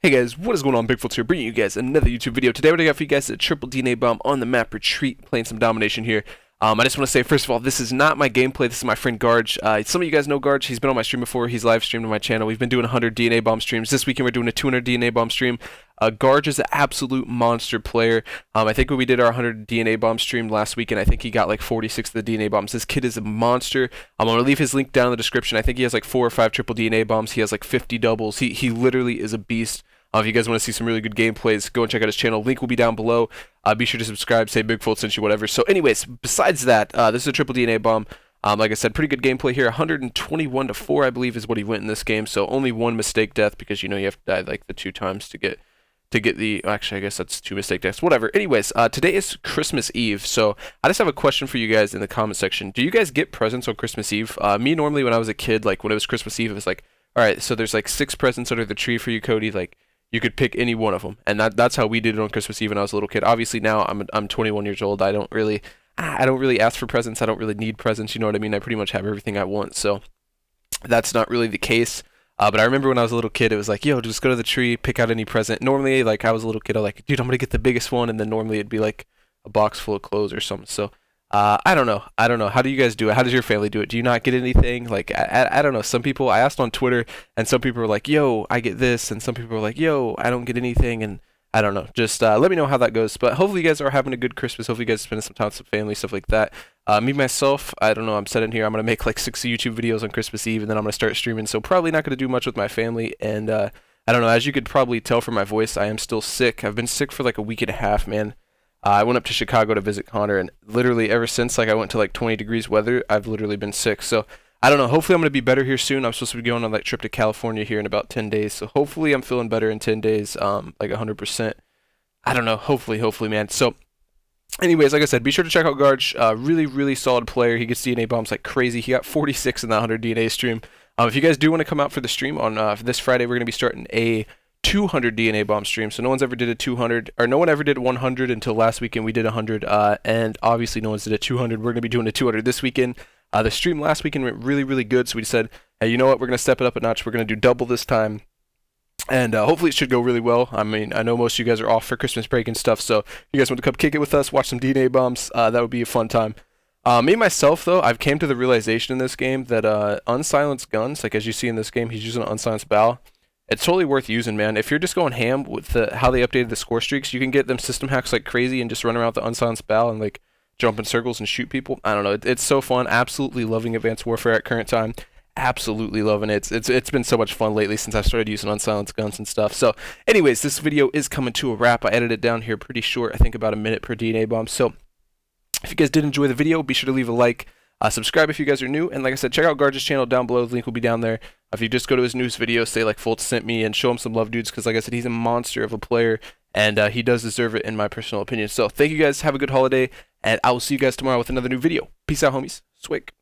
Hey guys, what is going on? BigFoltz here, bringing you guys another YouTube video. Today what I got for you guys is a triple DNA bomb on the map Retreat, playing some domination here. I just want to say, first of all, this is not my gameplay, this is my friend Garge. Some of you guys know Garge, he's been on my stream before, he's live streamed on my channel. We've been doing 100 DNA bomb streams. This weekend we're doing a 200 DNA bomb stream. Garge is an absolute monster player. I think when we did our 100 DNA bomb stream last weekend, I think he got like 46 of the DNA bombs. This kid is a monster. I'm going to leave his link down in the description. I think he has like 4 or 5 triple DNA bombs. He has like 50 doubles. He literally is a beast. If you guys want to see some really good gameplays, go and check out his channel. Link will be down below. Be sure to subscribe, say BigFoltz sent you, whatever. So anyways, besides that, this is a triple DNA bomb. Like I said, pretty good gameplay here. 121 to 4, I believe, is what he went in this game. So only one mistake death, because you know you have to die like the 2 times to get the, actually I guess that's 2 mistake deaths, whatever. Anyways, today is Christmas Eve, so I just have a question for you guys in the comment section. Do you guys get presents on Christmas Eve? Me normally when I was a kid, like when it was Christmas Eve, it was like, alright, so there's like 6 presents under the tree for you, Cody, like you could pick any one of them. And that's how we did it on Christmas Eve when I was a little kid. Obviously now I'm 21 years old, I don't really ask for presents, I don't really need presents, you know what I mean? I pretty much have everything I want, so that's not really the case. But I remember when I was a little kid, it was like, yo, just go to the tree, pick out any present. Normally, like, I was a little kid, I'm like, dude, I'm going to get the biggest one. And then normally it'd be like a box full of clothes or something. So, I don't know. How do you guys do it? How does your family do it? Do you not get anything? Like, I don't know. Some people, I asked on Twitter, and some people were like, yo, I get this. And some people were like, yo, I don't get anything. And I don't know. Just let me know how that goes. But hopefully you guys are having a good Christmas. Hopefully you guys are spending some time with some family, stuff like that. Me, myself, I don't know, I'm set in here. I'm going to make like 6 YouTube videos on Christmas Eve, and then I'm going to start streaming, so probably not going to do much with my family. And I don't know, as you could probably tell from my voice, I am still sick. I've been sick for like a week and a half, man. I went up to Chicago to visit Connor, and literally ever since like I went to like 20 degrees weather, I've literally been sick. So I don't know, hopefully I'm going to be better here soon. I'm supposed to be going on that trip to California here in about 10 days, so hopefully I'm feeling better in 10 days, like 100%. I don't know, hopefully, man. So anyways, like I said, be sure to check out Garge. Really, really solid player. He gets DNA bombs like crazy. He got 46 in that 100 DNA stream. If you guys do want to come out for the stream on this Friday, we're going to be starting a 200 DNA bomb stream. So no one's ever did a 200, or no one ever did 100 until last weekend. We did 100, and obviously no one's did a 200. We're going to be doing a 200 this weekend. The stream last weekend went really, really good, so we said, hey, you know what? We're going to step it up a notch. We're going to do double this time. And hopefully it should go really well. I mean, I know most of you guys are off for Christmas break and stuff, so if you guys want to come kick it with us, watch some DNA bombs, that would be a fun time. Me, myself, though, I've came to the realization in this game that unsilenced guns, like as you see in this game, he's using an unsilenced bow. It's totally worth using, man. If you're just going ham with how they updated the score streaks, you can get them system hacks like crazy and just run around with the unsilenced bow and like jump in circles and shoot people. I don't know. It's so fun. Absolutely loving Advanced Warfare at current time. Absolutely loving it. It's been so much fun lately since I started using unsilenced guns and stuff. So anyways, this video is coming to a wrap. I edited it down here pretty short, I think about a minute per DNA bomb. So if you guys did enjoy the video, be sure to leave a like, subscribe if you guys are new, and like I said, check out Garge's channel down below. The link will be down there. If you just go to his news video, say like Foltz sent me, and show him some love, dudes, because like I said, he's a monster of a player, and he does deserve it in my personal opinion. So thank you guys, have a good holiday, and I will see you guys tomorrow with another new video. Peace out, homies. Swig.